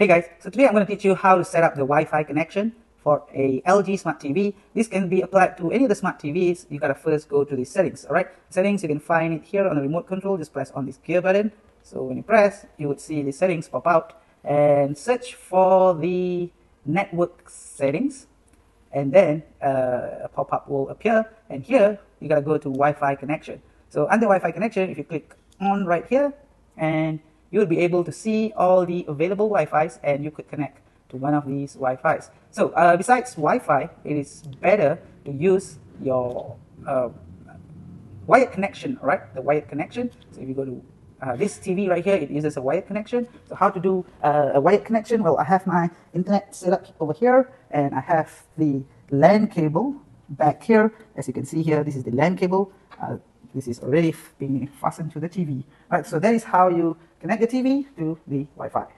Hey guys, so today I'm going to teach you how to set up the Wi-Fi connection for a LG Smart TV. This can be applied to any of the Smart TVs. You got to first go to the settings, alright? Settings, you can find it here on the remote control. Just press on this gear button. So when you press, you would see the settings pop out and search for the network settings. And then a pop-up will appear. And here, you got to go to Wi-Fi connection. So under Wi-Fi connection, if you click on right here, and you will be able to see all the available Wi-Fis, and you could connect to one of these Wi-Fis. So besides Wi-Fi, it is better to use your wired connection, right? The wired connection. So if you go to this TV right here, it uses a wired connection. So how to do a wired connection? Well, I have my internet set up over here, and I have the LAN cable back here. As you can see here, this is the LAN cable. This is already being fastened to the TV. All right, so that is how you connect the TV to the Wi-Fi.